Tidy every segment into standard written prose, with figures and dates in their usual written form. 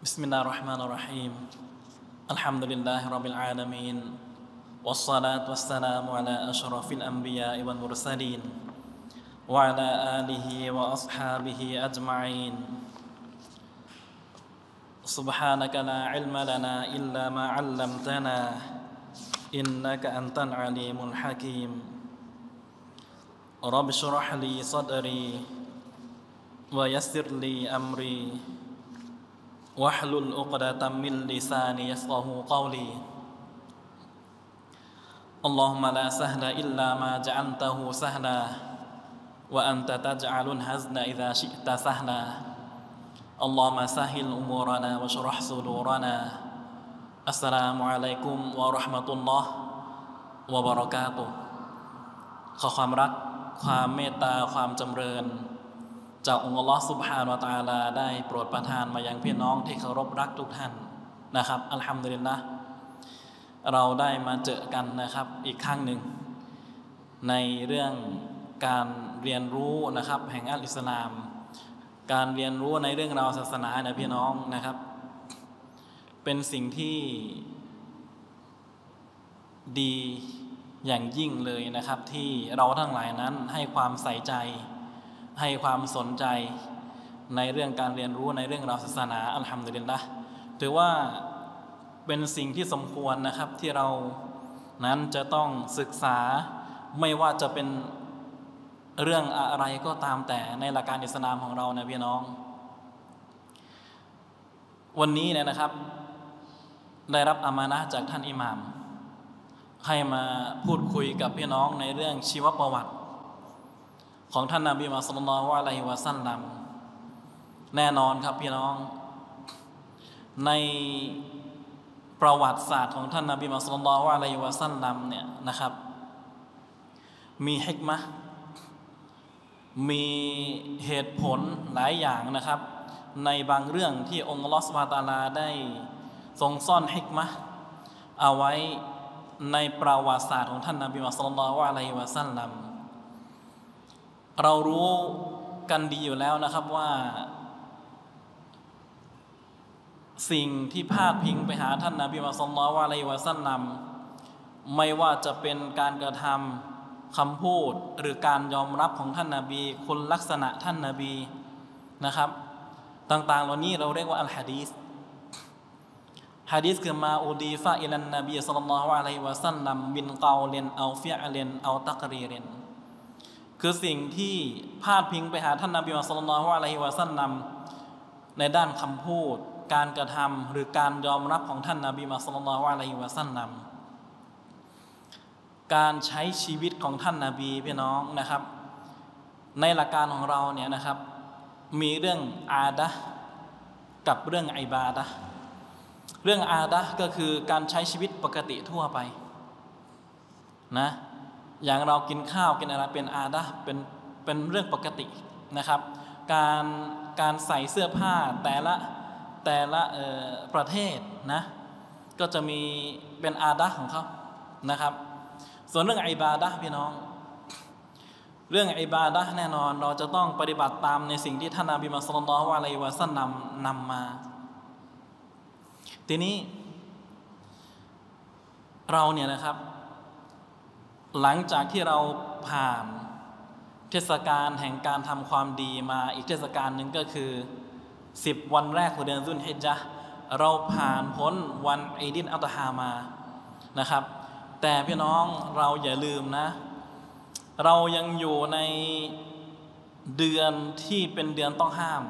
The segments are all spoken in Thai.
بسم الله الرحمن الرحيم الحمد لله رب العالمين والصلاة والسلام على أشرف الأنبياء والمرسلين وعلى آله وأصحابه أجمعين سبحانك لا علم لنا إلا ما علمتنا إنك أنت العليم الحكيم رب اشرح لي صدري ويسر لي أمري واحلل عقدة من لساني يفقهوا قولي اللهم لا سهل إلا ما جعلته سهلا وأنت تجعل الحزن إذا شئت سهلا اللهم سهل أمورنا واشرح صدورنا السلام عليكم ورحمة الله وبركاته ขอความรักความเมตตาความจำเริญจากองค์อัลลอฮฺซุบฮานะฮูวะตะอาลาได้โปรดประทานมายังพี่น้องที่เคารพรักทุกท่านนะครับอัลฮัมดุลิลละห์เราได้มาเจอกันนะครับอีกครั้งหนึ่งในเรื่องการเรียนรู้นะครับแห่งอัลอิสลามการเรียนรู้ในเรื่องราวศาสนานะพี่น้องนะครับเป็นสิ่งที่ดีอย่างยิ่งเลยนะครับที่เราทั้งหลายนั้นให้ความใส่ใจให้ความสนใจในเรื่องการเรียนรู้ในเรื่องราวศาสนาอัลฮัมดุลิลละห์ถือว่าเป็นสิ่งที่สมควรนะครับที่เรานั้นจะต้องศึกษาไม่ว่าจะเป็นเรื่องอะไรก็ตามแต่ในหลักการอิสลามของเรานะพี่น้องวันนี้เนี่ยนะครับได้รับอามานะห์จากท่านอิหม่ามให้มาพูดคุยกับพี่น้องในเรื่องชีวประวัติของท่านนบีมุฮัมมัด ศ็อลลัลลอฮุอะลัยฮิวะซัลลัมแน่นอนครับพี่น้องในประวัติศาสตร์ของท่านนบีมุฮัมมัด ศ็อลลัลลอฮุอะลัยฮิวะซัลลัมเนี่ยนะครับมีฮิกมะห์มีเหตุผลหลายอย่างนะครับในบางเรื่องที่องค์อัลเลาะห์ซุบฮานะฮูวะตะอาลาได้ทรงซ่อนฮิกมะห์เอาไว้ในประวัติศาสตร์ของท่านนบีมุฮัมมัด ศ็อลลัลลอฮุอะลัยฮิวะซัลลัมเรารู้กันดีอยู่แล้วนะครับว่าสิ่งที่พาดพิงไปหาท่านนบีมุฮัมมัด ศ็อลลัลลอฮุอะลัยฮิวะซัลลัมไม่ว่าจะเป็นการกระทำคำพูดหรือการยอมรับของท่านนบีคุณลักษณะท่านนบีนะครับต่างๆเหล่านี้เราเรียกว่าอัลฮะดีษฮะดีษคือมาอูดีฟะอิลันนบี ศ็อลลัลลอฮุอะลัยฮิวะซัลลัมบินกอลินเอาฟิอลินเอาตักรีรินคือสิ่งที่พาดพิงไปหาท่านนบีมุฮัมมัด ศ็อลลัลลอฮุอะลัยฮิวะซัลลัมในด้านคำพูดการกระทำหรือการยอมรับของท่านนบีมุฮัมมัด ศ็อลลัลลอฮุอะลัยฮิวะซัลลัมการใช้ชีวิตของท่านนบีพี่น้องนะครับในหลักการของเราเนี่ยนะครับมีเรื่องอาดะห์กับเรื่องอิบาดะห์เรื่องอาดะห์ก็คือการใช้ชีวิตปกติทั่วไปนะอย่างเรากินข้าวกินอะไรเป็นอาดะห์เป็นเรื่องปกตินะครับการใส่เสื้อผ้าแต่ละประเทศนะก็จะมีเป็นอาดะห์ของเขานะครับส่วนเรื่องอิบาดะห์พี่น้องเรื่องอิบาดะห์แน่นอนเราจะต้องปฏิบัติตามในสิ่งที่ท่านนบีมุฮัมมัด ศ็อลลัลลอฮุอะลัยฮิวะซัลลัมนำมาทีนี้เราเนี่ยนะครับหลังจากที่เราผ่านเทศกาลแห่งการทำความดีมาอีกเทศกาลหนึ่งก็คือ10วันแรกของเดือนซุลฮิจญะห์เราผ่านพ้นวันอีดิลอัฎฮามานะครับแต่พี่น้องเราอย่าลืมนะเรายังอยู่ในเดือนที่เป็นเดือนต้องห้าม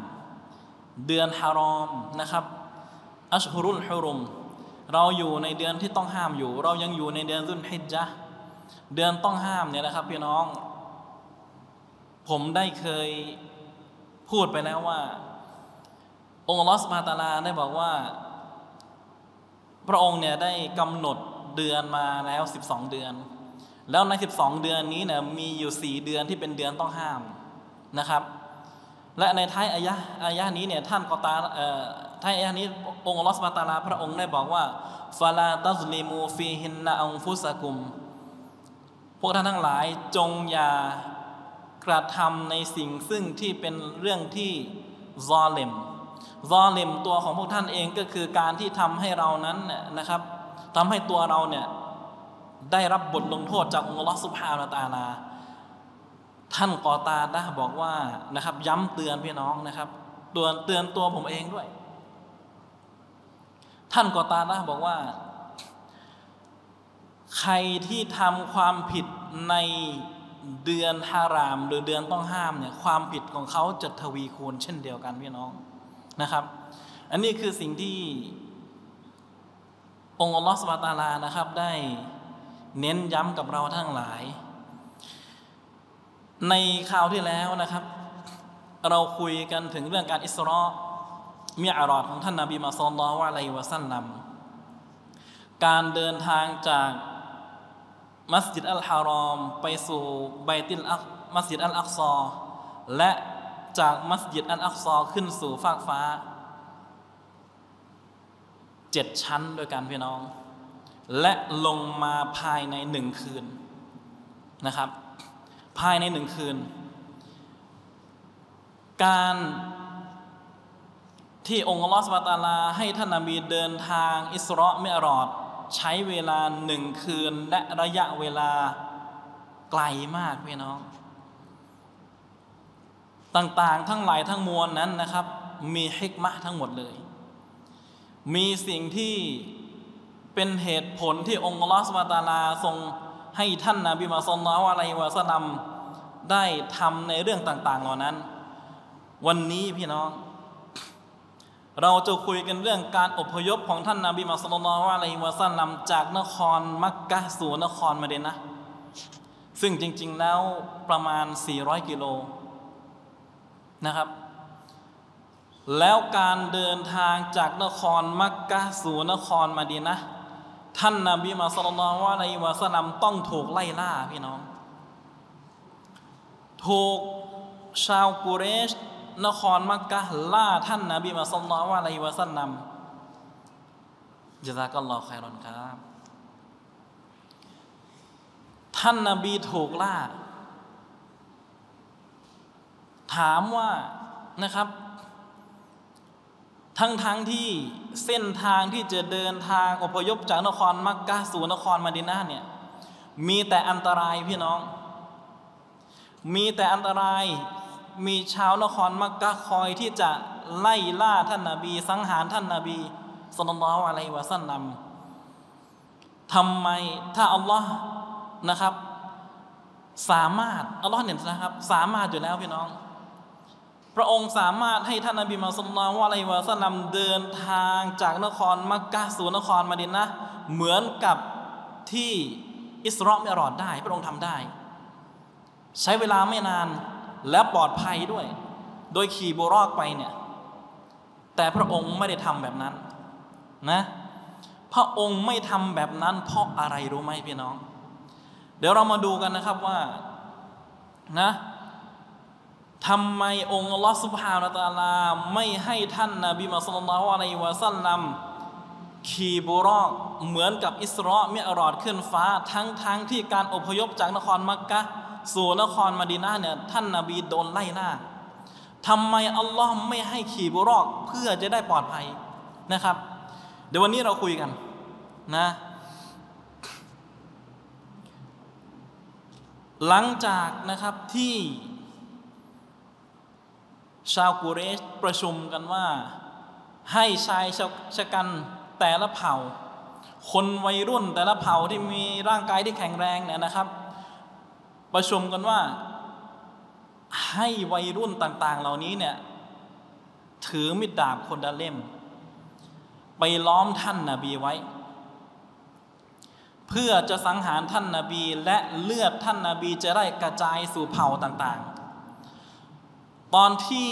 เดือนฮารอมนะครับอัชฮุรุลฮุรุมเราอยู่ในเดือนที่ต้องห้ามอยู่เรายังอยู่ในเดือนซุลฮิจญะห์เดือนต้องห้ามเนี่ยนะครับพี่น้องผมได้เคยพูดไปแล้วว่าองค์อัลเลาะห์ซุบฮานะฮูวะตะอาลาได้บอกว่าพระองค์เนี่ยได้กำหนดเดือนมาแล้ว12เดือนแล้วใน12เดือนนี้เนี่ยมีอยู่4เดือนที่เป็นเดือนต้องห้ามนะครับและในท้ายอายะนี้เนี่ยท่านกอตาท้ายอายะนี้องค์อัลเลาะห์ซุบฮานะฮูวะตะอาลาพระองค์ได้บอกว่าฟะลาตัซลิมูฟีฮินนะอันฟุซะกุมพวกท่านทั้งหลายจงอย่ากระทำในสิ่งซึ่งที่เป็นเรื่องที่ซอลิม ซอลิมตัวของพวกท่านเองก็คือการที่ทำให้เรานั้นนะครับทำให้ตัวเราเนี่ยได้รับบทลงโทษจากองค์อัลเลาะห์ซุบฮานะฮูวะตะอาลาท่านกอตาดะห์บอกว่านะครับย้ำเตือนพี่น้องนะครับเตือนตัวผมเองด้วยท่านกอตาดะห์บอกว่าใครที่ทำความผิดในเดือนฮารามหรือเดือนต้องห้ามเนี่ยความผิดของเขาจะทวีคูณเช่นเดียวกันพี่น้องนะครับอันนี้คือสิ่งที่องค์อัลเลาะห์ซุบฮานะฮูวะตะอาลานะครับได้เน้นย้ำกับเราทั้งหลายในคราวที่แล้วนะครับเราคุยกันถึงเรื่องการอิสรอมิอรอจของท่านนบีศ็อลลัลลอฮุอะลัยฮิวะซัลลัมการเดินทางจากมัสยิดอัลฮารอมไปสู่บัยตุลมัสยิดอัลอักซอและจากมัสยิดอัลอักซอขึ้นสู่ฟากฟ้า7ชั้นด้วยกันพี่น้องและลงมาภายใน1คืนนะครับภายใน1คืนการที่องค์อัลเลาะห์ซุบฮานะฮูวะตะอาลาให้ท่านนบีเดินทางอิสรอมิอรอจใช้เวลา1คืนและระยะเวลาไกลมากพี่น้องต่างๆทั้งหลายทั้งมวลนั้นนะครับมีฮิกมะห์ทั้งหมดเลยมีสิ่งที่เป็นเหตุผลที่องค์อัลเลาะห์ซุบฮานะฮูวะตะอาลาทรงให้ท่านนบีศ็อลลัลลอฮุอะลัยฮิวะซัลลัมได้ทำในเรื่องต่างๆเหล่านั้นวันนี้พี่น้องเราจะคุยกันเรื่องการอพยพของท่านนบีศ็อลลัลลอฮุอะลัยฮิวะซัลลัมจากนครมักกะฮ์สู่นครมะดีนะห์ซึ่งจริงๆแล้วประมาณ400กิโลนะครับแล้วการเดินทางจากนครมักกะฮ์สู่นครมะดีนะห์ท่านนบีศ็อลลัลลอฮุอะลัยฮิวะซัลลัมต้องถูกไล่ล่าพี่น้องถูกชาวกุเรชนครมักกะฮ์ล่าท่านนบีศ็อลลัลลอฮุอะลัยฮิวะซัลลัมญะซากัลลอฮุค็อยรอนครับท่านนบีถูกล่าถามว่านะครับทั้งที่เส้นทางที่จะเดินทางอพยพจากนครมักกะฮ์สู่นครมะดีนะห์เนี่ยมีแต่อันตรายพี่น้องมีแต่อันตรายมีชาวนครมักกะฮ์คอยที่จะไล่ล่าท่านนบีสังหารท่านนบีศ็อลลัลลอฮุอะลัยฮิวะซัลลัมทำไมถ้าอัลลอฮ์นะครับสามารถอัลลอฮ์เนี่ยนะครับสามารถอยู่แล้วพี่น้องพระองค์สามารถให้ท่านนบีมุฮัมมัดศ็อลลัลลอฮุอะลัยฮิวะซัลลัมเดินทางจากนครมักกะฮ์สู่นครมะดีนะห์เหมือนกับที่อิสรอมิอรอจได้พระองค์ทำได้ใช้เวลาไม่นานและปลอดภัยด้วยโดยขี่บุรอกไปเนี่ยแต่พระองค์ไม่ได้ทำแบบนั้นนะพระองค์ไม่ทำแบบนั้นเพราะอะไรรู้ไหมพี่น้องเดี๋ยวเรามาดูกันนะครับว่านะทำไมองค์อัลเลาะห์ซุบฮานะฮูวะตะอาลาไม่ให้ท่านนบีศ็อลลัลลอฮุอะลัยฮิวะซัลลัมขี่บุรอกเหมือนกับอิสรอมิอรอจขึ้นฟ้าทั้งที่การอพยพจากนครมักกะฮ์สู่นครมะดีนะห์เนี่ยท่านนบีโดนไล่ล่าทำไมอัลลอฮ์ไม่ให้ขี่บุรอกเพื่อจะได้ปลอดภัยนะครับเดี๋ยววันนี้เราคุยกันนะหลังจากนะครับที่ชาวกุเรชประชุมกันว่าให้ชายชะกันแต่ละเผ่าคนวัยรุ่นแต่ละเผ่าที่มีร่างกายที่แข็งแรงเนี่ยนะครับประชุมกันว่าให้วัยรุ่นต่างๆเหล่านี้เนี่ยถือมีดดาบคนละเล่มไปล้อมท่านนบีไว้เพื่อจะสังหารท่านนบีและเลือดท่านนบีจะได้กระจายสู่เผ่าต่างๆตอนที่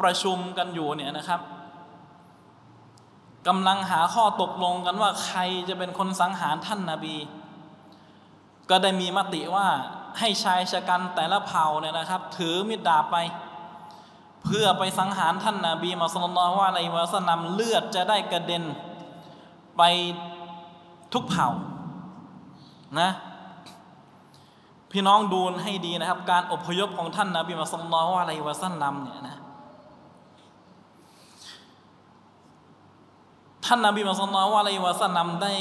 ประชุมกันอยู่เนี่ยนะครับกำลังหาข้อตกลงกันว่าใครจะเป็นคนสังหารท่านนบีก็ได้มีมติว่าให้ชายชะกันแต่ละเผ่าเนี่ยนะครับถือมีดดาบไปเพื่อไปสังหารท่านนบีศ็อลลัลลอฮุอะลัยฮิวะซัลลัมเลือดจะได้กระเด็นไปทุกเผ่านะพี่น้องดูให้ดีนะครับการอพยพของท่านนบีศ็อลลัลลอฮุอะลัยฮิวะซัลลัมเนี่ยนะ ท่านนบีมุฮัมมัดศ็อลลัลลอฮุอะลัยฮิวะซัลลัมได้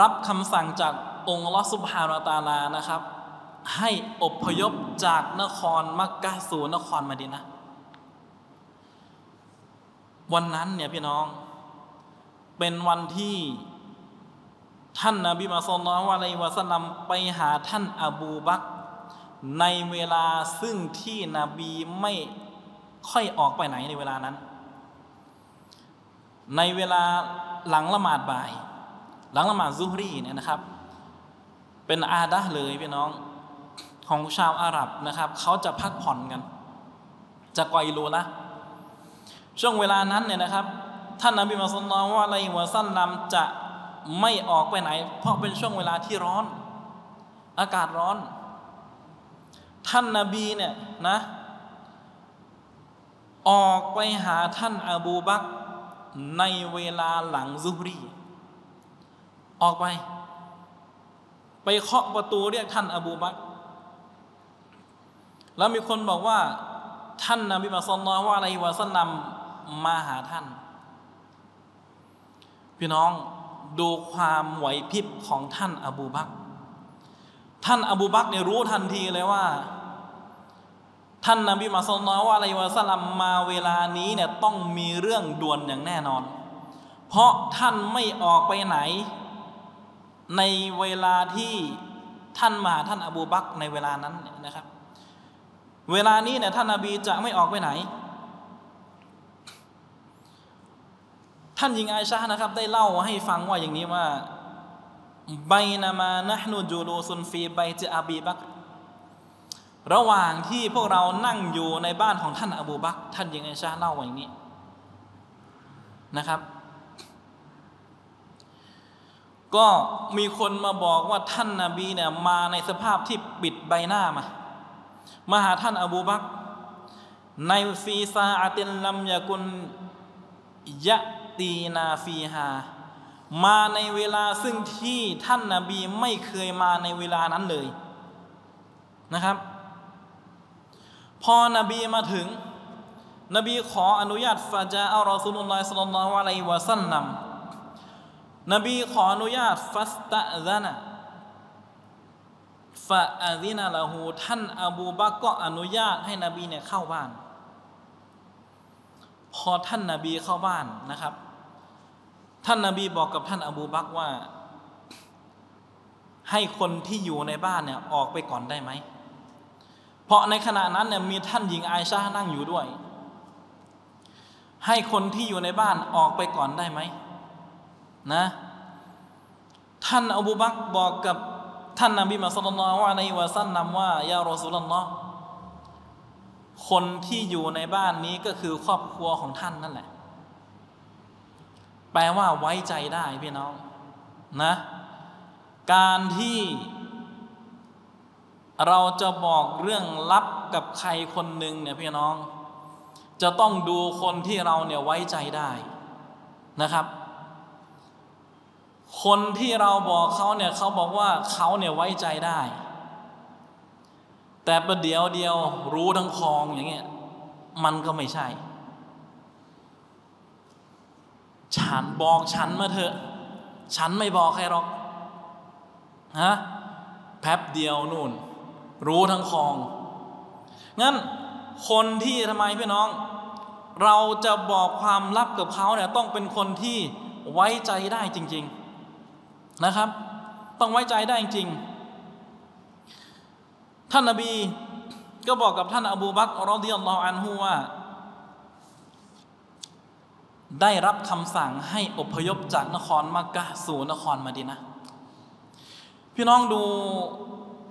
รับคำสั่งจากองค์อัลเลาะห์ซุบฮานะฮูวะตะอาลานะครับให้อพยพจากนครมักกะฮ์สู่นครมะดีนะห์วันนั้นเนี่ยพี่น้องเป็นวันที่ท่านนบีมุฮัมมัดศ็อลลัลลอฮุอะลัยฮิวะซัลลัมไปหาท่านอบูบักรในเวลาซึ่งที่นบีไม่ค่อยออกไปไหนในเวลานั้นในเวลาหลังละหมาดบ่ายหลังละหมาดซุฮรีเนี่ยนะครับเป็นอาดะห์เลยพี่น้องของชาวอาหรับนะครับเขาจะพักผ่อนกันจะกออิลูละช่วงเวลานั้นเนี่ยนะครับท่านนบีมุฮัมมัดศ็อลลัลลอฮุอะลัยฮิวะซัลลัมจะไม่ออกไปไหนเพราะเป็นช่วงเวลาที่ร้อนอากาศร้อนท่านนบีเนี่ยนะออกไปหาท่านอบูบักรในเวลาหลังซุฮรีออกไปเคาะประตูเรียกท่านอบูบักรแล้วมีคนบอกว่าท่านนบีมุฮัมมัดศ็อลลัลลอฮุอะลัยฮิวะซัลลัมมาหาท่านพี่น้องดูความไหวพริบของท่านอบูบักรท่านอบูบักรเนี่ยรู้ทันทีเลยว่าท่านนบีมุฮัมมัดศ็อลลัลลอฮุอะลัยฮิวะซัลลัมมาเวลานี้เนี่ยต้องมีเรื่องด่วนอย่างแน่นอนเพราะท่านไม่ออกไปไหนในเวลาที่ท่านมาท่านอบูบักรในเวลานั้นนะครับเวลานี้เนี่ยท่านนบีจะไม่ออกไปไหนท่านหญิงอาอิชะห์นะครับได้เล่าให้ฟังว่าอย่างนี้ว่าไบนะมานะห์นูจูลูซุนฟีไบติอบีบักรระหว่างที่พวกเรานั่งอยู่ในบ้านของท่านอบูบักรท่านหญิงอาอิชะห์เล่าว่าอย่างนี้นะครับก็มีคนมาบอกว่าท่านนบีเนี่ยมาในสภาพที่ปิดใบหน้ามาหาท่านอบูบักรในฟีซาอาตินลัมยากุนยะตีนาฟีฮามาในเวลาซึ่งที่ท่านนบีไม่เคยมาในเวลานั้นเลยนะครับพอนบีมาถึงนบีขออนุญาตฟะจาอัลรอซูลุลลอฮิศ็อลลัลลอฮุอะลัยฮิวะซัลลัมนบีขออนุญาตฟัสตะซะนะฟะอาซินะละฮูท่านอบูบักรก็อนุญาตให้นบีเนี่ยเข้าบ้านพอท่านนบีเข้าบ้านนะครับท่านนบีบอกกับท่านอบูบักรว่าให้คนที่อยู่ในบ้านเนี่ยออกไปก่อนได้ไหมเพราะในขณะนั้นเนี่ยมีท่านหญิงอาอิชะห์นั่งอยู่ด้วยให้คนที่อยู่ในบ้านออกไปก่อนได้ไหมนะท่านอบูบักรบอกกับท่านนบีมุฮัมมัดศ็อลลัลลอฮุอะลัยฮิวะซัลลัมว่ายารอซูลุลลอฮ์คนที่อยู่ในบ้านนี้ก็คือครอบครัวของท่านนั่นแหละแปลว่าไว้ใจได้พี่น้องนะการที่เราจะบอกเรื่องลับกับใครคนหนึ่งเนี่ยพี่น้องจะต้องดูคนที่เราเนี่ยไว้ใจได้นะครับคนที่เราบอกเขาเนี่ยเขาบอกว่าเขาเนี่ยไว้ใจได้แต่ประเดี๋ยวเดียวรู้ทั้งคลองอย่างเงี้ยมันก็ไม่ใช่ฉันบอกฉันมาเถอะฉันไม่บอกใครหรอกฮะแป๊บเดียวนู่นรู้ทั้งคลองงั้นคนที่ทำไมพี่น้องเราจะบอกความลับกับเขาเนี่ยต้องเป็นคนที่ไว้ใจได้จริงๆนะครับต้องไว้ใจได้จริงท่านนบีก็บอกกับท่านอบูบักรรอฎิยัลลอฮุอันฮุว่าได้รับคำสั่งให้อพยพจากนครมักกะฮ์สู่นครมะดีนะห์พี่น้องดู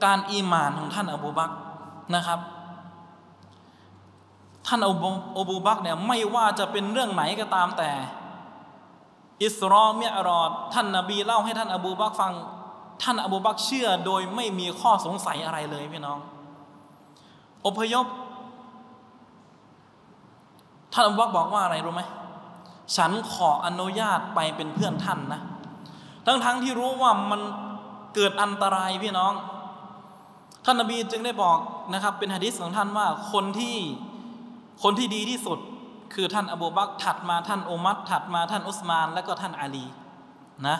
การอีหม่านของท่านอบูบักรนะครับท่านอบูบักรเนี่ยไม่ว่าจะเป็นเรื่องไหนก็ตามแต่อิสรอมิอรอดท่านนบีเล่าให้ท่านอบูบักรฟังท่านอบูบักรเชื่อโดยไม่มีข้อสงสัยอะไรเลยพี่น้องอพยพท่านอบูบักรบอกว่าอะไรรู้ไหมฉันขออนุญาตไปเป็นเพื่อนท่านนะทั้งที่รู้ว่ามันเกิดอันตรายพี่น้องท่านนบีจึงได้บอกนะครับเป็นหะดีษของท่านว่าคนที่ดีที่สุด คือท่านอบูบักรถัดมาท่านอุมัรถัดมาท่านอุสมานแล้วก็ท่านอาลีนะ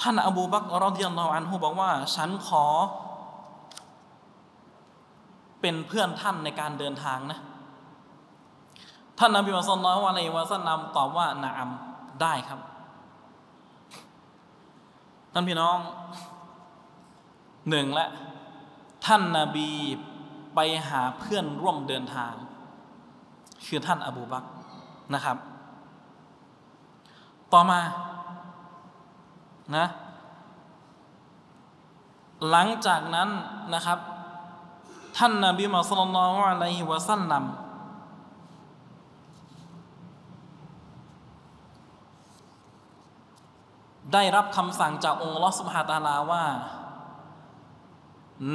ท่านอบูบักรรอฎิยัลลอฮุอันฮุบอกว่าฉันขอเป็นเพื่อนท่านในการเดินทางนะท่านนบีมุฮัมมัดศ็อลลัลลอฮุอะลัยฮิวะซัลลัมตอบว่านะอัมได้ครับท่านพี่น้องหนึ่งละท่านนบีไปหาเพื่อนร่วมเดินทางคือท่านอบูบักรนะครับต่อมานะหลังจากนั้นนะครับท่านนบีมุฮัมมัดศ็อลลัลลอฮุอะลัยฮิวะซัลลัมได้รับคำสั่งจากองค์อัลเลาะห์ซุบฮานะฮูวะตะอาลาว่า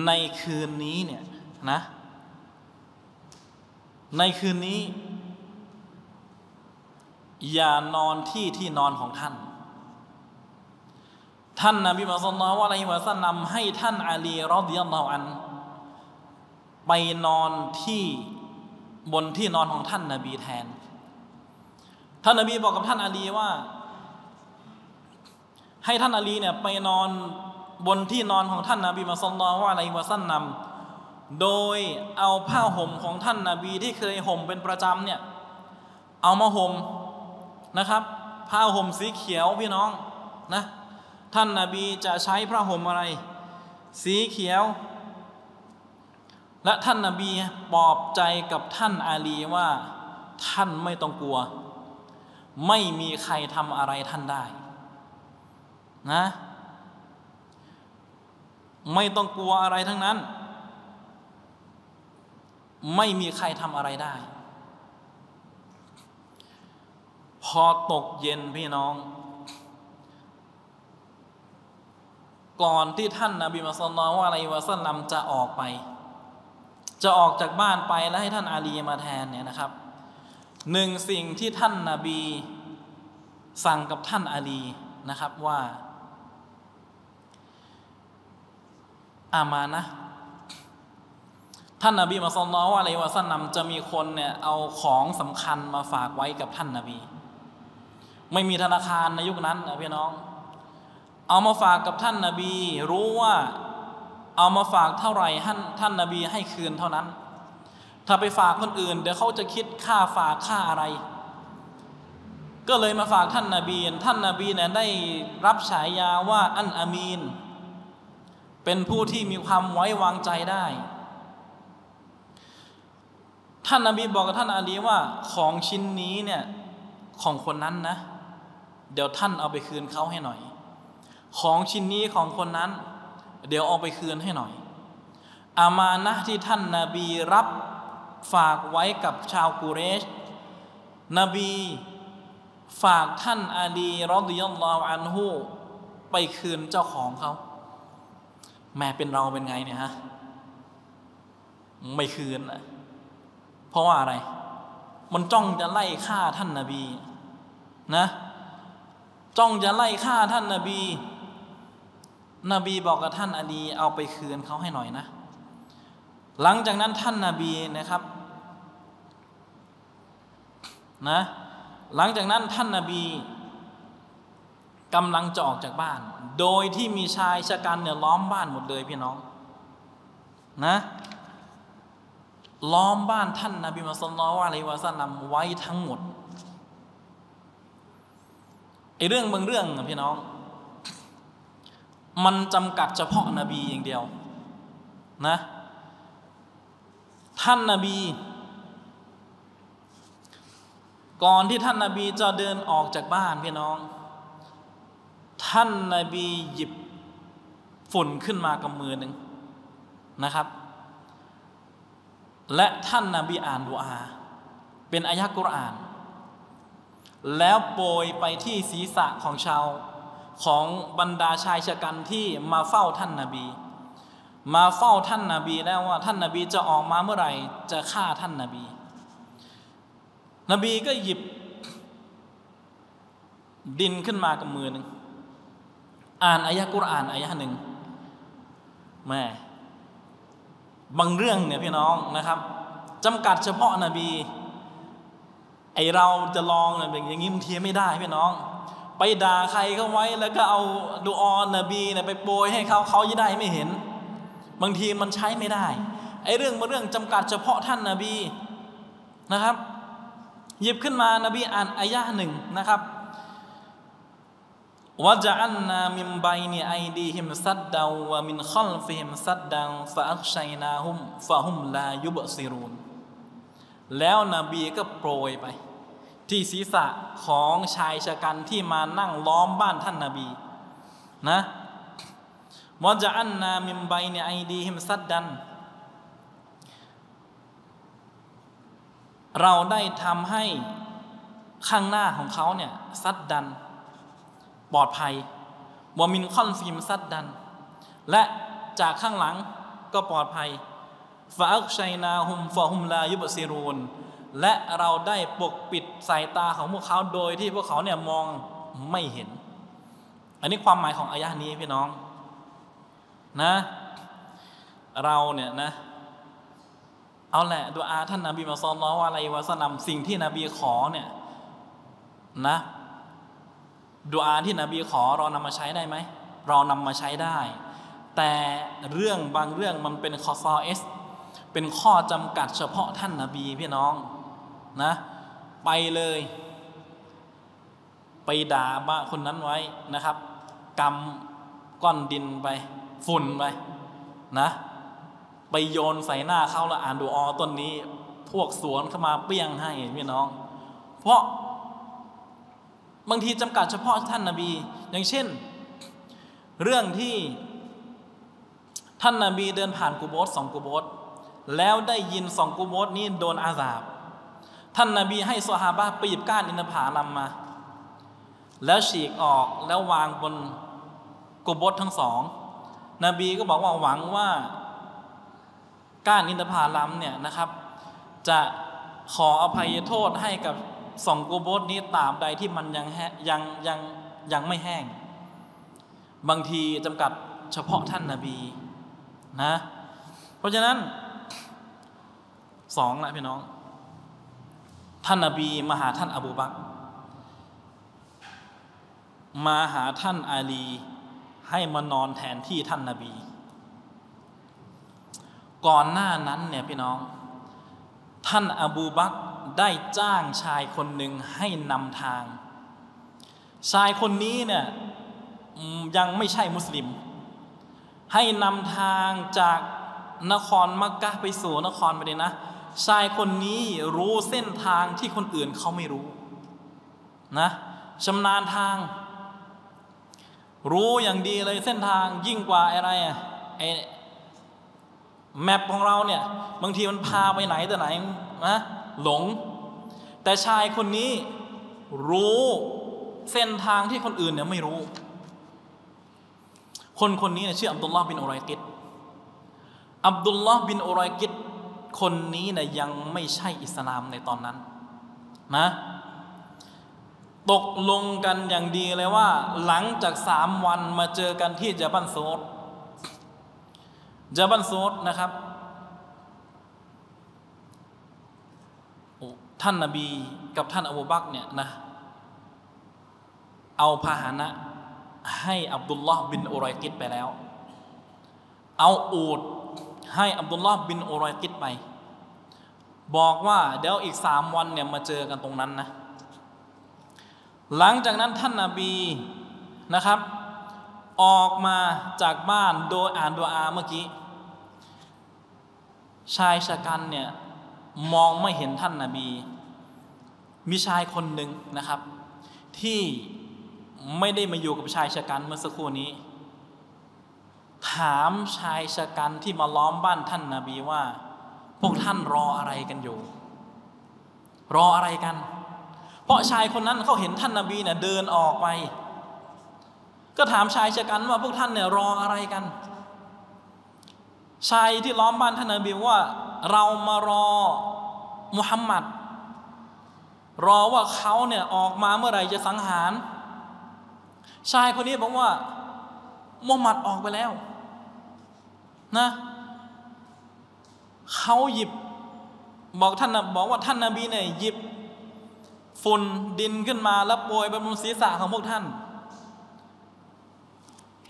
ในคืนนี้เนี่ยนะในคืนนี้อย่านอนที่นอนของท่านท่านนบีมุฮัมมัดศ็อลลัลลอฮุอะลัยฮิวะซัลลัมให้ท่านอาลีรอฎิยัลลอฮุอันไปนอนที่บนที่นอนของท่านนบีแทนท่านนบีบอกกับท่านอาลีว่าให้ท่านอาลีเนี่ยไปนอนบนที่นอนของท่านนบีมุฮัมมัดศ็อลลัลลอฮุอะลัยฮิวะซัลลัมโดยเอาผ้าห่มของท่านนบีที่เคยห่มเป็นประจำเนี่ยเอามาห่มนะครับผ้าห่มสีเขียวพี่น้องนะท่านนบีจะใช้ผ้าห่มอะไรสีเขียวและท่านนบีปลอบใจกับท่านอาลีว่าท่านไม่ต้องกลัวไม่มีใครทำอะไรท่านได้นะไม่ต้องกลัวอะไรทั้งนั้นไม่มีใครทำอะไรได้พอตกเย็นพี่น้องก่อนที่ท่านนบีมุฮัมมัดศ็อลลัลลอฮุอะลัยฮิวะซัลลัมจะออกไปจะออกจากบ้านไปแล้วให้ท่านอาลีมาแทนเนี่ยนะครับหนึ่งสิ่งที่ท่านนบีสั่งกับท่านอาลีนะครับว่าอามานะท่านนบีมุฮัมมัดศ็อลลัลลอฮุอะลัยฮิวะซัลลัมจะมีคนเนี่ยเอาของสำคัญมาฝากไว้กับท่านนบีไม่มีธนาคารในยุคนั้นนะพี่น้องเอามาฝากกับท่านนบีรู้ว่าเอามาฝากเท่าไหร่ท่านนบีให้คืนเท่านั้นถ้าไปฝากคนอื่นเดี๋ยวเขาจะคิดค่าฝากค่าอะไรก็เลยมาฝากท่านนบีเนี่ยได้รับฉายาว่าอันอามีนเป็นผู้ที่มีความไว้วางใจได้ท่านนบีบอกกับท่านอาลีว่าของชิ้นนี้เนี่ยของคนนั้นนะเดี๋ยวท่านเอาไปคืนเขาให้หน่อยของชิ้นนี้ของคนนั้นเดี๋ยวเอาไปคืนให้หน่อยอามานะห์ที่ท่านนบีรับฝากไว้กับชาวกุเรชนบีฝากท่านอาลีรอฎิยัลลอฮุอันฮุไปคืนเจ้าของเขาแม่เป็นเราเป็นไงเนี่ยฮะไม่คืนนะเพราะว่าอะไรมันจ้องจะไล่ฆ่าท่านนบีนะจ้องจะไล่ฆ่าท่านนบีบอกกับท่านอาลีเอาไปคืนเขาให้หน่อยนะหลังจากนั้นท่านนบีนะครับนะหลังจากนั้นท่านนบีกำลังจะออกจากบ้านโดยที่มีชายชะกันเนี่ยล้อมบ้านหมดเลยพี่น้องนะล้อมบ้านท่านนบีมุฮัมมัดศ็อลลัลลอฮุอะลัยฮิวะซัลลัมไว้ทั้งหมดไอ้เรื่องบางเรื่องนะพี่น้องมันจำกัดเฉพาะนบีอย่างเดียวนะท่านนบีก่อนที่ท่านนบีจะเดินออกจากบ้านพี่น้องท่านนบีหยิบฝุ่นขึ้นมากับมือหนึ่งนะครับและท่านนบีอ่านดุอาเป็นอายะกุรอานแล้วโปรยไปที่ศีรษะของชาวของบรรดาชายชะกันที่มาเฝ้าท่านนบีแล้วว่าท่านนบีจะออกมาเมื่อไหร่จะฆ่าท่านนบีก็หยิบดินขึ้นมากับมือหนึ่งอ่านอายะกุรอานอายะหนึ่งแม่บางเรื่องเนี่ยพี่น้องนะครับจำกัดเฉพาะนบี ไอเราจะลองอย่างนี้บางทีไม่ได้พี่น้องไปด่าใครเขาไว้แล้วก็เอาดูออนนบีไปโปรยให้เขาจะได้ไม่เห็นบางทีมันใช้ไม่ได้ไอเรื่องบางเรื่องจำกัดเฉพาะท่านนบีนะครับหยิบขึ้นมานบีอ่านอายะห์หนึ่งนะครับวะจะอัลนามินบัยนิอัยดีฮิมซัดดาวะมินคอลฟิฮิมซัดดังฟะอักชัยนาฮุมฟะฮุมลายุบซิรูนแล้วนบีก็โปรยไปที่ศีรษะของชายชะกันที่มานั่งล้อมบ้านท่านนบีนะวะจะอัลนามินบัยนิอัยดีฮิมซัดดันเราได้ทำให้ข้างหน้าของเขาเนี่ยซัดดันปลอดภัยวามินคอนฟิมซัดดันและจากข้างหลังก็ปลอดภัยฟาอักชัยนาฮุมฟาฮุมลายุบซิรูนและเราได้ปกปิดสายตาของพวกเขาโดยที่พวกเขาเนี่ยมองไม่เห็นอันนี้ความหมายของอายะห์นี้พี่น้องนะเราเนี่ยนะเอาแหละดุอาท่านนบีมุฮัมมัดศ็อลลัลลอฮุอะลัยฮิวะซัลลัมสิ่งที่นบีขอเนี่ยนะดุอาที่นบีขอเรานำมาใช้ได้ไหมเรานำมาใช้ได้แต่เรื่องบางเรื่องมันเป็นคอซอเอสเป็นข้อจำกัดเฉพาะท่านนบีพี่น้องนะไปเลยไปด่าบ้าคนนั้นไว้นะครับกำก้อนดินไปฝุ่นไปนะไปโยนใส่หน้าเขาแล้วอ่านดูออต้นนี้พวกสวนเข้ามาเปี้ยงให้พี่น้องเพราะบางทีจำกัดเฉพาะท่านนบีอย่างเช่นเรื่องที่ท่านนบีเดินผ่านกุโบสสองกุโบสแล้วได้ยินสองกุโบสนี้โดนอาสาบท่านนบีให้ซอฮาบะไปหยิบก้านอินทผลัมมาแล้วฉีกออกแล้ววางบนกุโบสทั้งสองนบีก็บอกว่าหวังว่าก้านอินทผลัมเนี่ยนะครับจะขออภัยโทษให้กับสองกุโบสนี้ตามใดที่มันยังไม่แห้งบางทีจำกัดเฉพาะท่านนบีนะเพราะฉะนั้นสองละพี่น้องท่านนบีมาหาท่านอบูบักรมาหาท่านอาลีให้มานอนแทนที่ท่านนบีก่อนหน้านั้นเนี่ยพี่น้องท่านอบูบักรได้จ้างชายคนหนึ่งให้นำทางชายคนนี้เนี่ยยังไม่ใช่มุสลิมให้นำทางจากนครมักกะไปสู่นครมะดีนะห์ชายคนนี้รู้เส้นทางที่คนอื่นเขาไม่รู้นะชำนาญทางรู้อย่างดีเลยเส้นทางยิ่งกว่าอะไรอะแมปของเราเนี่ยบางทีมันพาไปไหนแต่ไหนนะหลงแต่ชายคนนี้รู้เส้นทางที่คนอื่นเนี่ยไม่รู้คนนี้เนี่ยชื่ออับดุลลอฮ์บินอุรัยกิตอับดุลลอฮ์บินอุรัยกิตคนนี้เนี่ยยังไม่ใช่อิสลามในตอนนั้นนะตกลงกันอย่างดีเลยว่าหลังจาก3 วันมาเจอกันที่ญะบัลโซดนะครับท่านนบีกับท่านอบูบักรเนี่ยนะเอาพาหนะให้อับดุลลอฮ์บินอุรัยกิตไปแล้วเอาอูฐให้อับดุลลอฮ์บินอุรัยกิตไปบอกว่าเดี๋ยวอีก3 วันเนี่ยมาเจอกันตรงนั้นนะหลังจากนั้นท่านนบีนะครับออกมาจากบ้านโดยอ่านดุอาเมื่อกี้ชายชะกันเนี่ยมองไม่เห็นท่านนบีมีชายคนหนึ่งนะครับที่ไม่ได้มาอยู่กับชายชะกันเมื่อสักครู่นี้ถามชายชะกันที่มาล้อมบ้านท่านนบีว่าพวกท่านรออะไรกันอยู่รออะไรกันเพราะชายคนนั้นเขาเห็นท่านนบีเนี่ยเดินออกไปก็ถามชายชะกันว่าพวกท่านเนี่ยรออะไรกันชายที่ล้อมบ้านท่านนบีว่าเรามารอมุฮัมมัดรอว่าเขาเนี่ยออกมาเมื่อไหร่จะสังหารชายคนนี้บอกว่ามุฮัมมัดออกไปแล้วนะเขาหยิบบอกว่าท่านนบีเนี่ยหยิบ ฝุ่นดินขึ้นมาแล้วโปรยบนศีรษะของพวกท่าน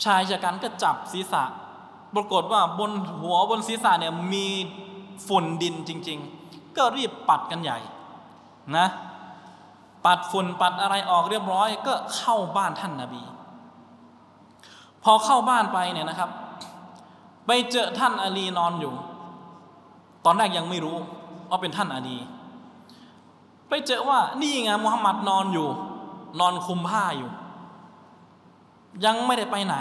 ชายชะกันก็จับศีรษะปรากฏว่าบนหัวบนศีรษะเนี่ยมีฝุ่นดินจริงๆก็รีบปัดกันใหญ่นะปัดฝุ่นปัดอะไรออกเรียบร้อยก็เข้าบ้านท่านนบีพอเข้าบ้านไปเนี่ยนะครับไปเจอท่านอาลีนอนอยู่ตอนแรกยังไม่รู้ว่าเป็นท่านอาลีไปเจอว่านี่ไงมุฮัมมัดนอนอยู่นอนคลุมผ้าอยู่ยังไม่ได้ไปไหน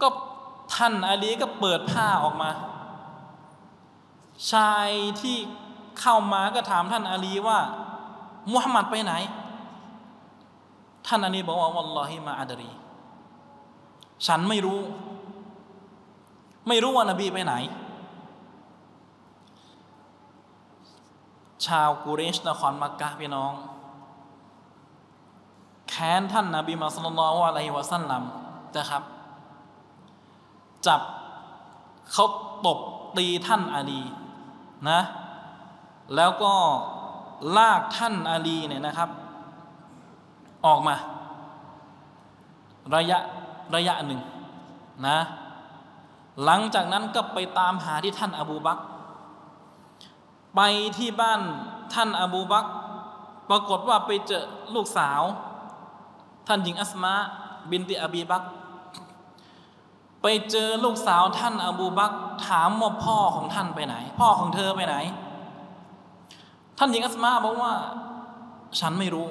ก็ท่านอาลีก็เปิดผ้าออกมาชายที่เข้ามาก็ถามท่านอาลีว่ามุฮัมมัดไปไหนท่านอาลีบอกว่าวัลลอฮิมาอัดรีฉันไม่รู้ว่านบีไปไหนชาวกุเรชนครมักกะพี่น้องแค้นท่านนบีมุฮัมมัดศ็อลลัลลอฮุอะลัยฮิวะซัลลัมนะครับจับเขาตบตีท่านอาลีนะแล้วก็ลากท่านอาลีเนี่ยนะครับออกมาระยะหนึ่งนะหลังจากนั้นก็ไปตามหาที่ท่านอบูบักรไปที่บ้านท่านอบูบักรปรากฏว่าไปเจอลูกสาวท่านหญิงอัสมาบินติอบีบักรไปเจอลูกสาวท่านอบูบักรถามว่าพ่อของท่านไปไหนพ่อของเธอไปไหนท่านหญิงอัสมาบอกว่าฉันไม่รู้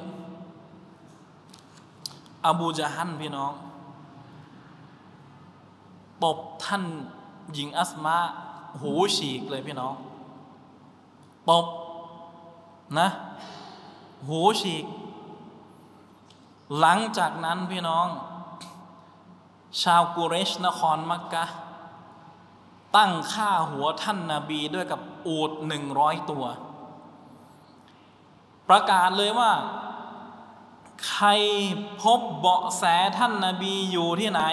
อบูญะฮัลพี่น้องตบท่านหญิงอัสมาหูฉีกเลยพี่น้องตบนะหูฉีกหลังจากนั้นพี่น้องชาวกุเรชนครมักกะตั้งค่าหัวท่านนบีด้วยกับอูฐ100ตัวประกาศเลยว่าใครพบเบาะแสท่านนบีอยู่ที่ไหน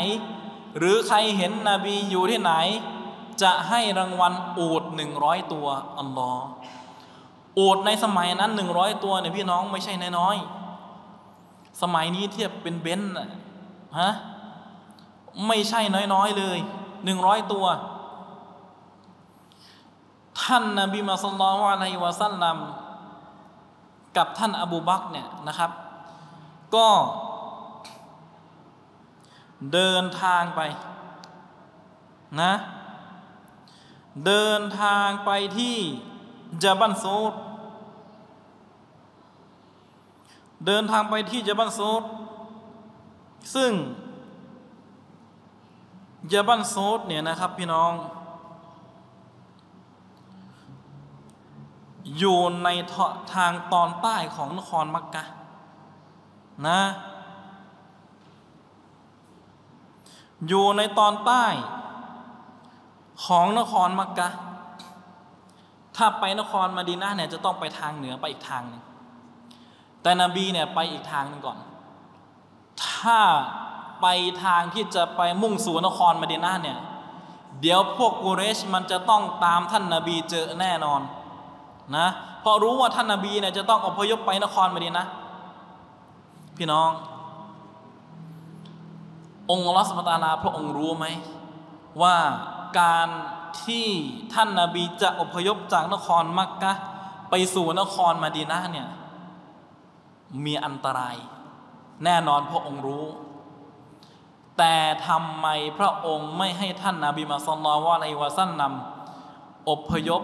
หรือใครเห็นนบีอยู่ที่ไหนจะให้รางวัลอูฐ100ตัวอัลลอฮ์อูฐในสมัยนั้น100ตัวเนี่ยพี่น้องไม่ใช่น้อยๆสมัยนี้เทียบเป็นเบนซ์ฮะไม่ใช่น้อยๆเลย100ตัวท่านนบีมุฮัมมัดศ็อลลัลลอฮุอะลัยฮิวะซัลลัมกับท่านอบูบักรเนี่ยนะครับก็เดินทางไปนะเดินทางไปที่จับัลซูดซึ่งจับัลซูดเนี่ยนะครับพี่น้องอยู่ในทางตอนใต้ของนครมักกะนะอยู่ในตอนใต้ของนครมักกะถ้าไปนครมะดีนะห์เนี่ยจะต้องไปทางเหนือไปอีกทางนึงแต่นบีเนี่ยไปอีกทางนึงก่อนถ้าไปทางที่จะไปมุ่งสู่นครมะดีนะห์เนี่ยเดี๋ยวพวกกุเรชมันจะต้องตามท่านนบีเจอแน่นอนนะเพราะรู้ว่าท่านนบีเนี่ยจะต้องอพยพไปนครมะดีนะห์พี่น้ององค์อัลเลาะห์ซุบฮานะฮูวะตะอาลาพระองค์รู้ไหมว่าการที่ท่านนบีจะอพยพจากนครมักกะห์ไปสู่นครมะดีนะห์เนี่ยมีอันตรายแน่นอนพระองค์รู้แต่ทำไมพระองค์ไม่ให้ท่านนบีมุฮัมมัดศ็อลลัลลอฮุอะลัยฮิวะซัลลัมอพยพ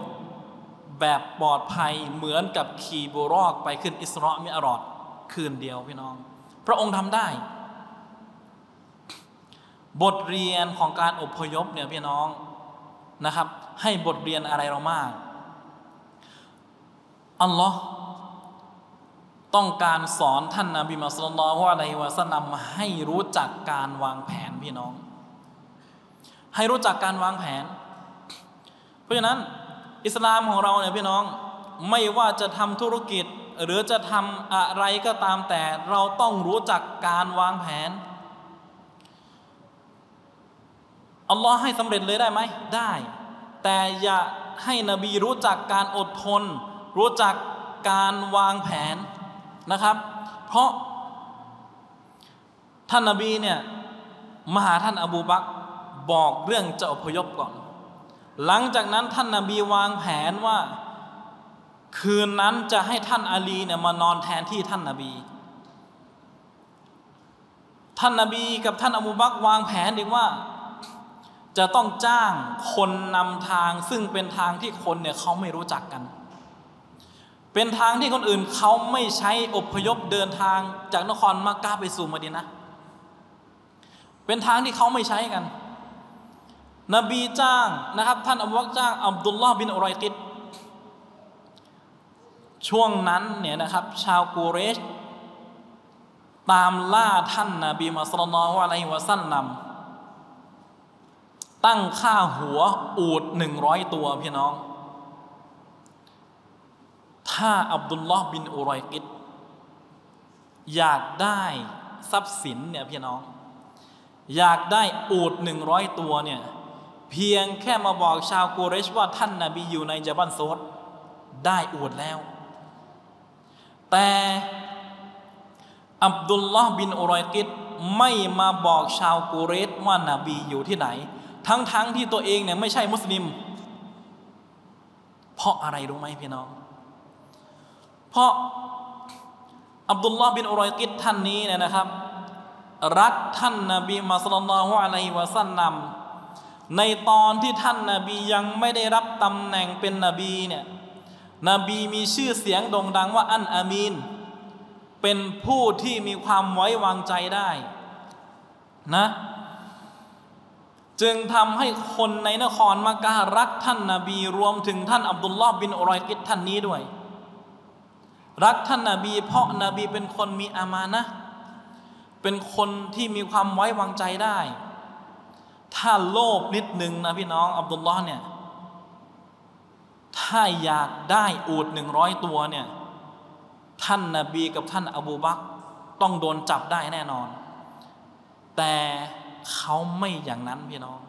แบบปลอดภัยเหมือนกับขี่บุรอกไปขึ้นอิสรอมิอ์รอจคืนเดียวพี่น้องพระองค์ทำได้บทเรียนของการอพยพเนี่ยพี่น้องนะครับให้บทเรียนอะไรเรามากอัลลอฮ์ต้องการสอนท่านนบีมุฮัมมัดศ็อลลัลลอฮุอะลัยฮิวะซัลลัมให้รู้จักการวางแผนพี่น้องให้รู้จักการวางแผนเพราะฉะนั้นอิสลามของเราเนี่ยพี่น้องไม่ว่าจะทำธุรกิจหรือจะทำอะไรก็ตามแต่เราต้องรู้จักการวางแผนอัลลอฮ์ให้สำเร็จเลยได้ไหมได้แต่อย่าให้นบีรู้จักการอดทนรู้จัก การวางแผนนะครับเพราะท่านนบีเนี่ยมาหาท่านอบูบักรบอกเรื่องจะอพยพก่อนหลังจากนั้นท่านนบีวางแผนว่าคืนนั้นจะให้ท่านอาลีเนี่ยมานอนแทนที่ท่านนบีกับท่านอบูบักรวางแผนอีกว่าจะต้องจ้างคนนำทางซึ่งเป็นทางที่คนเนี่ยเขาไม่รู้จักกันเป็นทางที่คนอื่นเขาไม่ใช้อพยพเดินทางจากนครมักกะไปสู่มะดีนะห์เป็นทางที่เขาไม่ใช้กันนบีจ้างนะครับท่านอบูบักรจ้างอับดุลลอฮ์บินอุรัยกิตช่วงนั้นเนี่ยนะครับชาวกุเรชตามล่าท่านนบีมุฮัมมัดศ็อลลัลลอฮุอะลัยฮิวะซัลลัมตั้งค่าหัวอูฐ100ตัวพี่น้องถ้าอับดุลลอฮ์บินอุรัยกิตอยากได้ทรัพย์สินเนี่ยพี่น้องอยากได้อูฐ100ตัวเนี่ยเพียงแค่มาบอกชาวกุเรชว่าท่านนบีอยู่ในญะบัลโซดได้อูฐแล้วแต่อับดุลลอฮ์บินอุรัยกิตไม่มาบอกชาวกุเรชว่านบีอยู่ที่ไหนทั้งที่ตัวเองเนี่ยไม่ใช่มุสลิมเพราะอะไรรู้ไหมพี่น้องเพราะอับดุลลอฮ์บินอุรัยกิตท่านนี้เนี่ยนะครับรักท่านนบีมุฮัมมัดศ็อลลัลลอฮุอะลัยฮิวะซัลลัมในตอนที่ท่านนบียังไม่ได้รับตำแหน่งเป็นนบีเนี่ยนบีมีชื่อเสียงโด่งดังว่าอันอามีนเป็นผู้ที่มีความไว้วางใจได้นะจึงทำให้คนในนครมักกะห์รักท่านนบีรวมถึงท่านอับดุลลอฮ์บินอุรัยกิตท่านนี้ด้วยรักท่านนบีเพราะนบีเป็นคนมีอามานะห์เป็นคนที่มีความไว้วางใจได้ถ้าโลภนิดนึงนะพี่น้องอับดุลลอฮ์เนี่ยถ้าอยากได้อูฐ100ตัวเนี่ยท่านนบีกับท่านอบูบักรต้องโดนจับได้แน่นอนแต่เขาไม่อย่างนั้นพี่น้อง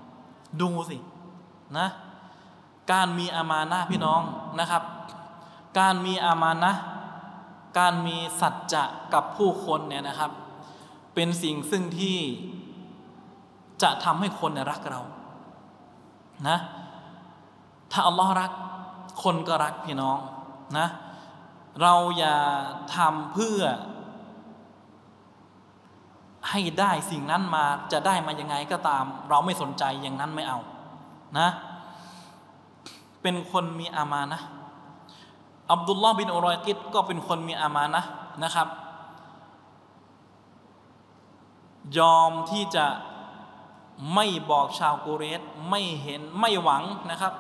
ดูสินะการมีอามานะห์พี่น้องนะครับการมีอามานะห์การมีสัจจะกับผู้คนเนี่ยนะครับเป็นสิ่งซึ่งที่จะทำให้คนรักเรานะถ้าอัลลอฮ์รักคนก็รักพี่น้องนะเราอย่าทำเพื่อให้ได้สิ่งนั้นมาจะได้มายังไงก็ตามเราไม่สนใจอย่างนั้นไม่เอานะเป็นคนมีอามานะห์อับดุลลอฮ์บินอุรัยกิตก็เป็นคนมีอามานะห์นะครับยอมที่จะไม่บอกชาวกุเรชไม่เห็นไม่หวังนะครับ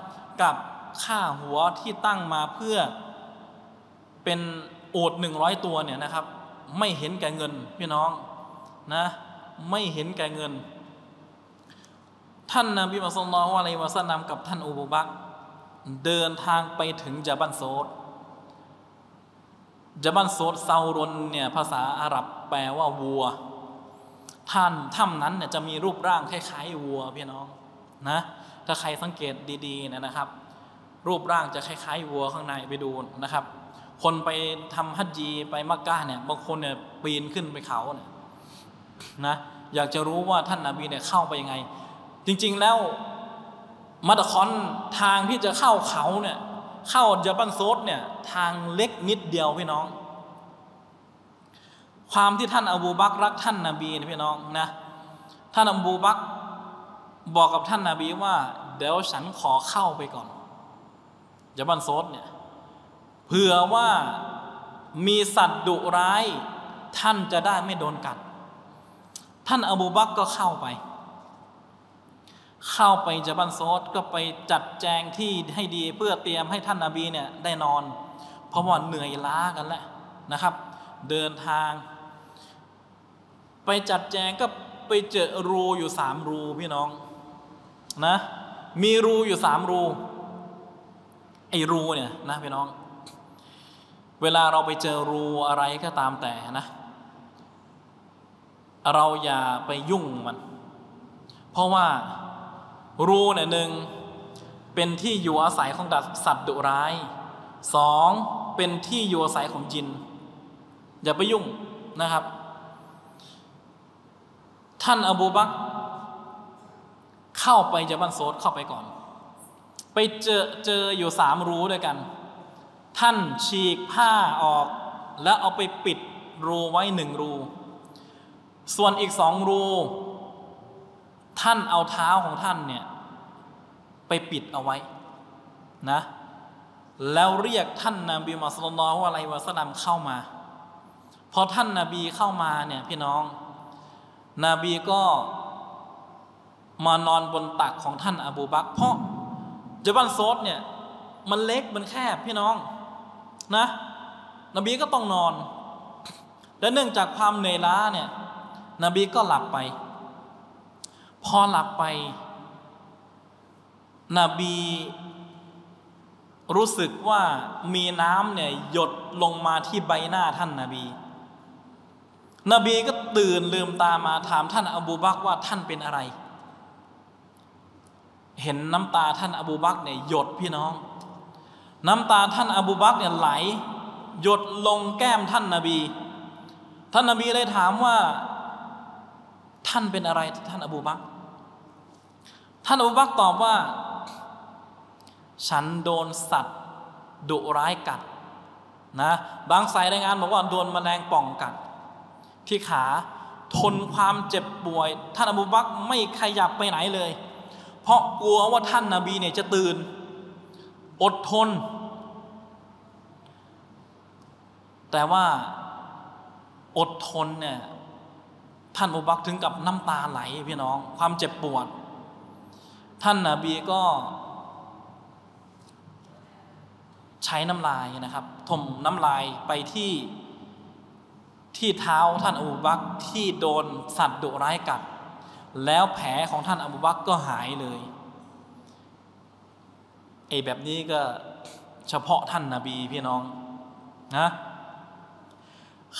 กับค่าหัวที่ตั้งมาเพื่อเป็นอูฐ100ตัวเนี่ยนะครับไม่เห็นแก่เงินพี่น้องนะไม่เห็นแก่เงินท่านนบีมุฮัมมัดศ็อลลัลลอฮุอะลัยฮิวะซัลลัมกับท่านอบูบักรเดินทางไปถึงญะบัลโซดเซารุนเนี่ยภาษาอาหรับแปลว่าวัวท่านถ้ำนั้นเนี่ยจะมีรูปร่างคล้ายๆวัวพี่น้องนะถ้าใครสังเกตดีๆนะครับรูปร่างจะคล้ายๆวัวข้างในไปดูนะครับคนไปทำฮัจญีไปมักกะห์เนี่ยบางคนเนี่ยปีนขึ้นไปเขาเนี่ยนะอยากจะรู้ว่าท่านนบีเนี่ยเข้าไปยังไงจริงๆแล้วมัดคอนทางที่จะเข้าเขาเนี่ยเข้าญะบัลโซดเนี่ยทางเล็กนิดเดียวพี่น้องความที่ท่านอบูบักรรักท่านนบีเนี่ยพี่น้องนะท่านอบูบักรบอกกับท่านนบีว่าเดี๋ยวฉันขอเข้าไปก่อนญะบัลโซดเนี่ยเผื่อว่ามีสัตว์ดุร้ายท่านจะได้ไม่โดนกัดท่านอบูบักรก็เข้าไปญะบัลโซดก็ไปจัดแจงที่ให้ดีเพื่อเตรียมให้ท่านนบีเนี่ยได้นอนเพราะว่าเหนื่อยล้ากันแล้วนะครับเดินทางไปจัดแจงก็ไปเจอรูอยู่3รูพี่น้องนะมีรูอยู่3รูไอ้รูเนี่ยนะพี่น้องเวลาเราไปเจอรูอะไรก็ตามแต่นะเราอย่าไปยุ่งมันเพราะว่ารูเนี่ยหนึ่งเป็นที่อยู่อาศัยของสัตว์ดุร้าย2 เป็นที่อยู่อาศัยของจินอย่าไปยุ่งนะครับท่านอบูบักรเข้าไปยะบันโซดเข้าไปก่อนไปเจออยู่สามรูด้วยกันท่านฉีกผ้าออกแล้วเอาไปปิดรูไว้หนึ่งรูส่วนอีกสองรูท่านเอาเท้าของท่านเนี่ยไปปิดเอาไว้นะแล้วเรียกท่านนบีมุฮัมมัด ศ็อลลัลลอฮุอะลัยฮิวะซัลลัมเข้ามาพอท่านนบีเข้ามาเนี่ยพี่น้องนบีก็มานอนบนตักของท่านอบูบักรเพราะยะบันโซดเนี่ยมันเล็กมันแคบพี่น้องนะนบีก็ต้องนอนและเนื่องจากความเหนื่อยล้าเนี่ยนบีก็หลับไปพอหลับไปนบีรู้สึกว่ามีน้ำเนี่ยหยดลงมาที่ใบหน้าท่านนบีก็ตื่นลืมตามาถามท่านอบูบักรว่าท่านเป็นอะไรเห็นน้ำตาท่านอบูบักรเนี่ยหยดพี่น้องน้ำตาท่านอบูบักรเนี่ยไหลหยดลงแก้มท่านนบีเลยถามว่าท่านเป็นอะไรท่านอบูบักรตอบว่าฉันโดนสัตว์ดุร้ายกัดนะบางสายรายงานบอกว่าโดนแมลงป่องกัดที่ขาทนความเจ็บป่วยท่านอบูบักรไม่ขยับไปไหนเลยเพราะกลัวว่าท่านนบีเนี่ยจะตื่นอดทนแต่ว่าอดทนเนี่ยท่านอบูบักรถึงกับน้ำตาไหลพี่น้องความเจ็บปวดท่านนบีก็ใช้น้ำลายนะครับถมน้ำลายไปที่เท้าท่านอบูบักรที่โดนสัตว์ดุร้ายกัดแล้วแผลของท่านอบูบักรก็หายเลยไอ้แบบนี้ก็เฉพาะท่านนบีพี่น้องนะ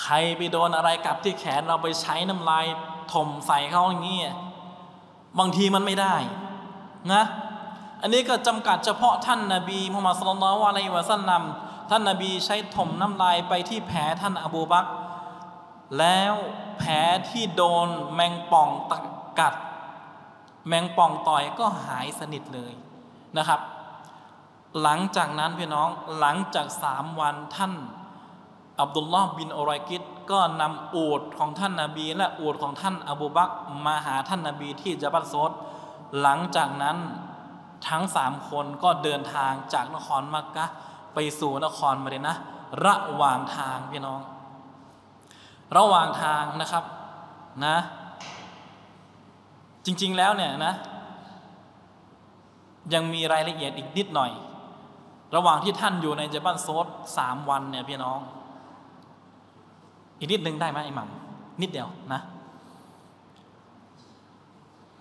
ใครไปโดนอะไรกัดที่แขนเราไปใช้น้ำลายถมใส่เขาอย่างนี้บางทีมันไม่ได้นะอันนี้ก็จำกัดเฉพาะท่านนบีมุฮัมมัด ศ็อลลัลลอฮุอะลัยฮิวะซัลลัมท่านนบีใช้ถมน้ำลายไปที่แผลท่านอบูบักรแล้วแผลที่โดนแมงป่องกัดแมงป่องต่อยก็หายสนิทเลยนะครับหลังจากนั้นพี่น้องหลังจาก3วันท่านอับดุลลอฮ์บินอุรัยกิตก็นำอูฐของท่านนบีและอูฐของท่านอบูบักรมาหาท่านนบีที่ญะบัลโซดหลังจากนั้นทั้ง3คนก็เดินทางจากนครมักกะฮ์ไปสู่นครมะดีนะห์ระหว่างทางพี่น้องระหว่างทางนะครับนะจริงๆแล้วเนี่ยนะยังมีรายละเอียดอีกนิดหน่อยระหว่างที่ท่านอยู่ในญะบัลโซด3วันเนี่ยพี่น้องอีกนิดนึงได้ไหมอิหม่ามนิดเดียวนะ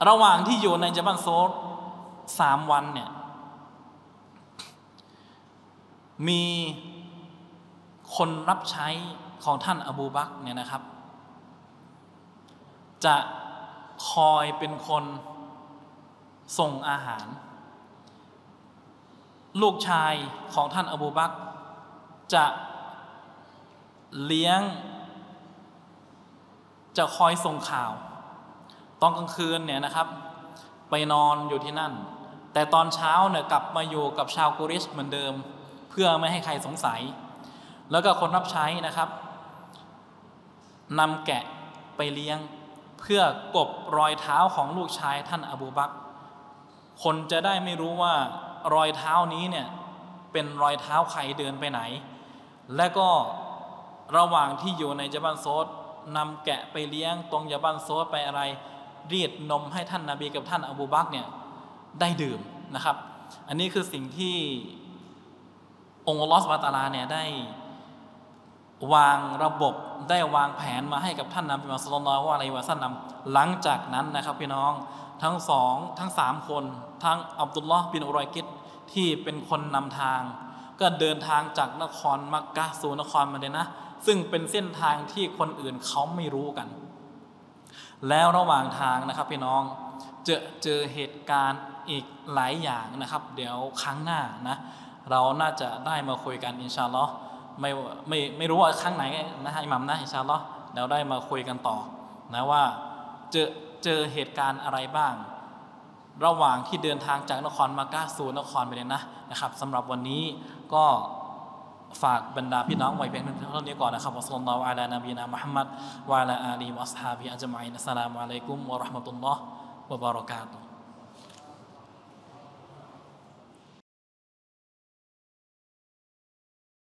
ระหว่างที่อยู่ในญะบัลโซด3วันเนี่ยมีคนรับใช้ของท่านอบูบักรเนี่ยนะครับจะคอยเป็นคนส่งอาหารลูกชายของท่านอบูบักรจะเลี้ยงจะคอยส่งข่าวตอนกลางคืนเนี่ยนะครับไปนอนอยู่ที่นั่นแต่ตอนเช้าเนี่ยกลับมาอยู่กับชาวกุริชเหมือนเดิมเพื่อไม่ให้ใครสงสัยแล้วก็คนรับใช้นะครับนำแกะไปเลี้ยงเพื่อกลบรอยเท้าของลูกชายท่านอบูบักรคนจะได้ไม่รู้ว่ารอยเท้านี้เนี่ยเป็นรอยเท้าใครเดินไปไหนและก็ระหว่างที่อยู่ในญะบัลโซดนำแกะไปเลี้ยงตรงญะบัลโซดไปอะไรรีดนมให้ท่านนบีกับท่านอบูบักรเนี่ยได้ดื่มนะครับอันนี้คือสิ่งที่องค์อัลเลาะห์ซุบฮานะฮูวะตะอาลาเนี่ยได้วางระบบได้วางแผนมาให้กับท่านนบีมุฮัมมัด ศ็อลลัลลอฮุอะลัยฮิวะซัลลัมหลังจากนั้นนะครับพี่น้องทั้ง3คนทั้งอับดุลลอฮ์บินอุรัยกิตที่เป็นคนนำทางก็เดินทางจากนครมักกะฮ์สู่นครมะดีนะห์ซึ่งเป็นเส้นทางที่คนอื่นเขาไม่รู้กันแล้วระหว่างทางนะครับพี่น้องเจอเหตุการณ์อีกหลายอย่างนะครับเดี๋ยวครั้งหน้านะเราน่าจะได้มาคุยกันอินชาอัลเลาะห์ ไม่รู้ว่าข้างไหนนะฮะอิหม่ามนะอินชาอัลเลาะห์เราได้มาคุยกันต่อนะว่าเจอเหตุการณ์อะไรบ้างระหว่างที่เดินทางจากนครมักกะห์สู่นครมะดีนะห์นะครับสำหรับวันนี้ก็ฝากบรรดาพี่น้องไว้เพียงเท่านี้ก่อนนะครับอัสลอลลอฮุอะลานบีนามุฮัมมัดวะอะลาอาลีฮิวะอัศฮาบิฮิอัจมะอีนอัสสลามุอะลัยกุมวะเราะห์มะตุลลอฮ์วะบะเราะกาตุฮ์